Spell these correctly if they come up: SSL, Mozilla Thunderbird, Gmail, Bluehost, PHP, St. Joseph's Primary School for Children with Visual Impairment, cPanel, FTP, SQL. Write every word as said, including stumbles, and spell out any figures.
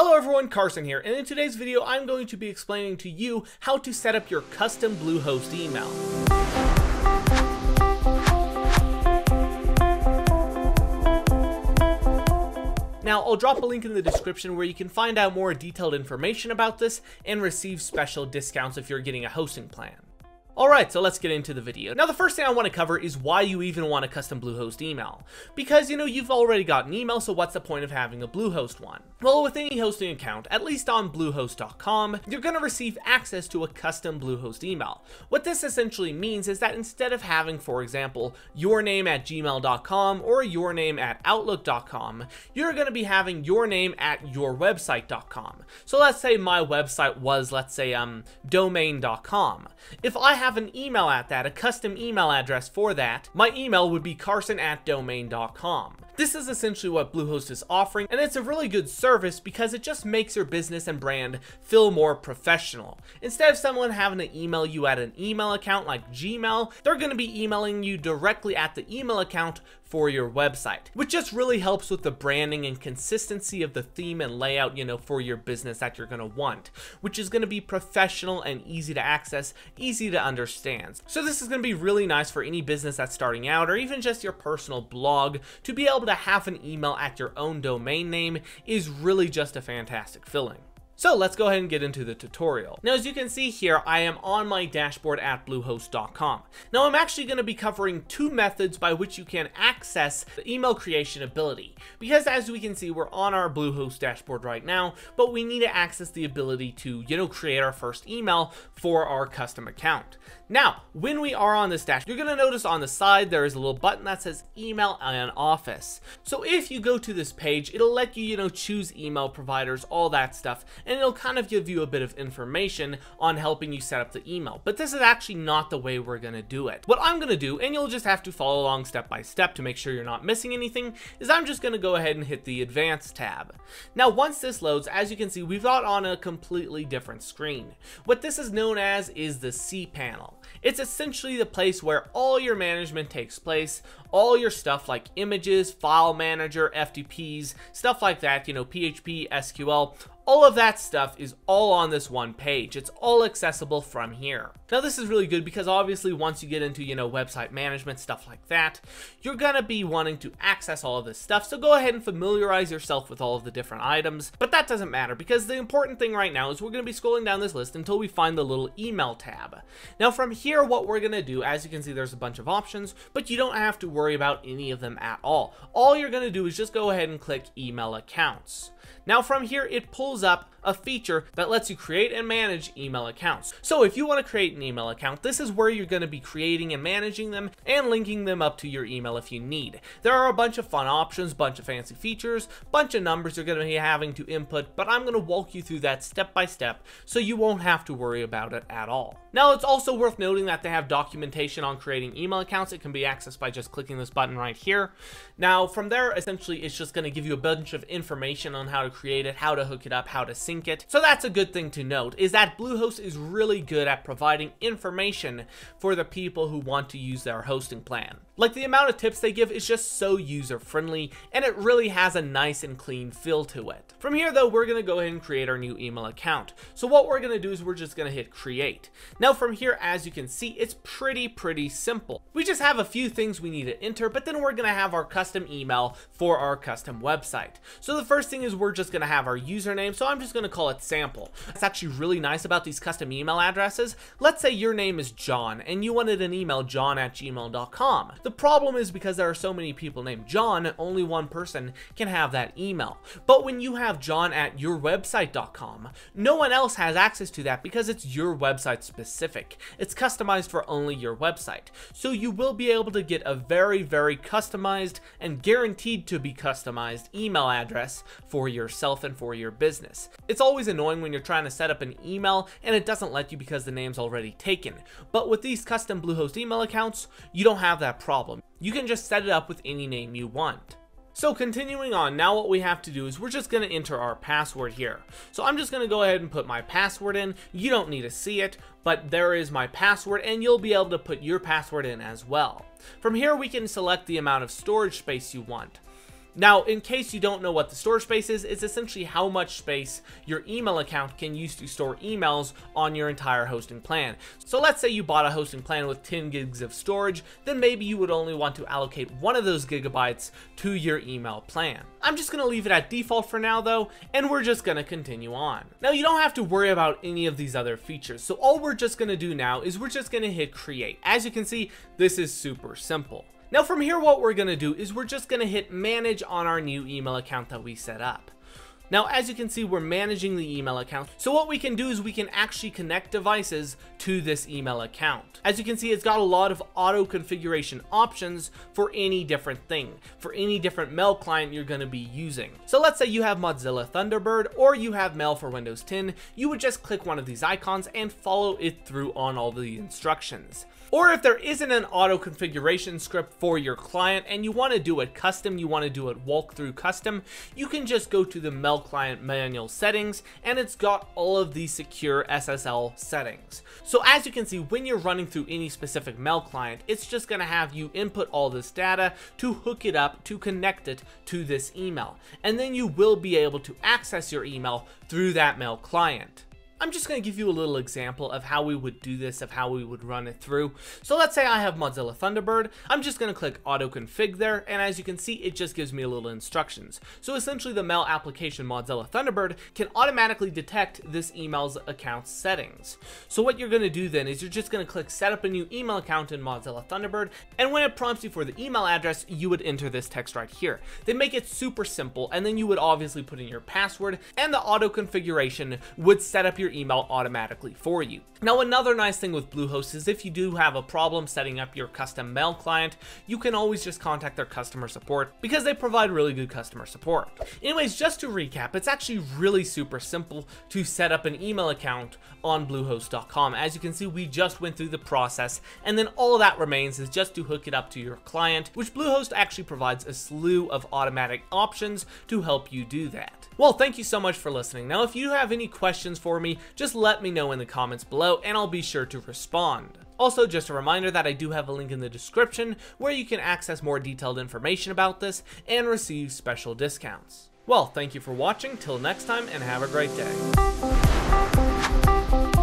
Hello everyone, Carson here, and in today's video I'm going to be explaining to you how to set up your custom Bluehost email. Now, I'll drop a link in the description where you can find out more detailed information about this and receive special discounts if you're getting a hosting plan. Alright, so let's get into the video. Now, the first thing I want to cover is why you even want a custom Bluehost email. Because, you know, you've already got an email, so what's the point of having a Bluehost one? Well, with any hosting account, at least on Bluehost dot com, you're going to receive access to a custom Bluehost email. What this essentially means is that instead of having, for example, your name at gmail dot com or your name at outlook dot com, you're going to be having your name at your website dot com. So let's say my website was, let's say, um, domain dot com. If I have an email at that, a custom email address for that, my email would be carson at domain dot com. This is essentially what Bluehost is offering, and it's a really good service because it just makes your business and brand feel more professional. Instead of someone having to email you at an email account like Gmail, they're going to be emailing you directly at the email account for your website, which just really helps with the branding and consistency of the theme and layout, you know, for your business that you're going to want, which is going to be professional and easy to access, easy to understand. So this is going to be really nice for any business that's starting out, or even just your personal blog. To be able to have an email at your own domain name is really just a fantastic feeling. So let's go ahead and get into the tutorial. Now, as you can see here, I am on my dashboard at Bluehost dot com. Now, I'm actually going to be covering two methods by which you can access the email creation ability, because as we can see, we're on our Bluehost dashboard right now, but we need to access the ability to, you know, create our first email for our custom account. Now, when we are on this dashboard, you're going to notice on the side, there is a little button that says email and office. So if you go to this page, it'll let you, you know, choose email providers, all that stuff, and it'll kind of give you a bit of information on helping you set up the email. But this is actually not the way we're going to do it. What I'm going to do, and you'll just have to follow along step by step to make sure you're not missing anything, is I'm just going to go ahead and hit the advanced tab. Now, once this loads, as you can see, we've got on a completely different screen. What this is known as is the cPanel. It's essentially the place where all your management takes place, all your stuff like images, file manager, F T Ps, stuff like that, you know, P H P, S Q L, all of that stuff is all on this one page. It's all accessible from here. Now, this is really good because obviously once you get into, you know, website management, stuff like that, you're gonna be wanting to access all of this stuff. So go ahead and familiarize yourself with all of the different items, but that doesn't matter because the important thing right now is we're gonna be scrolling down this list until we find the little email tab. Now, from here, what we're gonna do, as you can see, there's a bunch of options, but you don't have to worry about any of them at all. All you're gonna do is just go ahead and click email accounts. Now, from here, it pulls up a feature that lets you create and manage email accounts. So if you want to create an email account, this is where you're going to be creating and managing them and linking them up to your email if you need. There are a bunch of fun options, bunch of fancy features, bunch of numbers you're going to be having to input, but I'm going to walk you through that step by step so you won't have to worry about it at all. Now, it's also worth noting that they have documentation on creating email accounts. It can be accessed by just clicking this button right here. Now, from there, essentially, it's just going to give you a bunch of information on how to create it, how to hook it up, how to sync it. So that's a good thing to note, is that Bluehost is really good at providing information for the people who want to use their hosting plan. Like, the amount of tips they give is just so user friendly, and it really has a nice and clean feel to it. From here though, we're going to go ahead and create our new email account. So what we're going to do is we're just going to hit create. Now, from here, as you can see, it's pretty pretty simple. We just have a few things we need to enter, but then we're going to have our custom email for our custom website. So the first thing is we're just going to have our username. So I'm I'm just going to call it sample. It's actually really nice about these custom email addresses. Let's say your name is John and you wanted an email john at gmail dot com. The problem is because there are so many people named John, only one person can have that email. But when you have john at your website dot com, no one else has access to that because it's your website specific. It's customized for only your website. So you will be able to get a very, very customized and guaranteed to be customized email address for yourself and for your business. It's always annoying when you're trying to set up an email and it doesn't let you because the name's already taken. But with these custom Bluehost email accounts, you don't have that problem. You can just set it up with any name you want. So continuing on, now what we have to do is we're just going to enter our password here. So I'm just going to go ahead and put my password in. You don't need to see it, but there is my password, and you'll be able to put your password in as well. From here, we can select the amount of storage space you want. Now, in case you don't know what the storage space is, it's essentially how much space your email account can use to store emails on your entire hosting plan. So let's say you bought a hosting plan with ten gigs of storage, then maybe you would only want to allocate one of those gigabytes to your email plan. I'm just gonna leave it at default for now though, and we're just gonna continue on. Now, you don't have to worry about any of these other features, so all we're just gonna do now is we're just gonna hit create. As you can see, this is super simple. Now from here, what we're gonna do is we're just gonna hit manage on our new email account that we set up. Now, as you can see, we're managing the email account. So what we can do is we can actually connect devices to this email account. As you can see, it's got a lot of auto configuration options for any different thing, for any different mail client you're gonna be using. So let's say you have Mozilla Thunderbird or you have Mail for Windows ten, you would just click one of these icons and follow it through on all the instructions. Or if there isn't an auto configuration script for your client and you wanna do it custom, you wanna do it walkthrough custom, you can just go to the mail client manual settings, and it's got all of these secure S S L settings. So as you can see, when you're running through any specific mail client, it's just going to have you input all this data to hook it up, to connect it to this email, and then you will be able to access your email through that mail client. I'm just going to give you a little example of how we would do this, of how we would run it through. So let's say I have Mozilla Thunderbird. I'm just going to click auto config there. And as you can see, it just gives me a little instructions. So essentially the mail application Mozilla Thunderbird can automatically detect this email's account settings. So what you're going to do then is you're just going to click set up a new email account in Mozilla Thunderbird. And when it prompts you for the email address, you would enter this text right here. They make it super simple. And then you would obviously put in your password, and the auto configuration would set up your email automatically for you. Now, another nice thing with Bluehost is if you do have a problem setting up your custom mail client, you can always just contact their customer support because they provide really good customer support. Anyways, just to recap, it's actually really super simple to set up an email account on Bluehost dot com. As you can see, we just went through the process, and then all that remains is just to hook it up to your client, which Bluehost actually provides a slew of automatic options to help you do that. Well, thank you so much for listening. Now, if you have any questions for me, just let me know in the comments below and I'll be sure to respond. Also, just a reminder that I do have a link in the description where you can access more detailed information about this and receive special discounts. Well, thank you for watching. Till next time, and have a great day.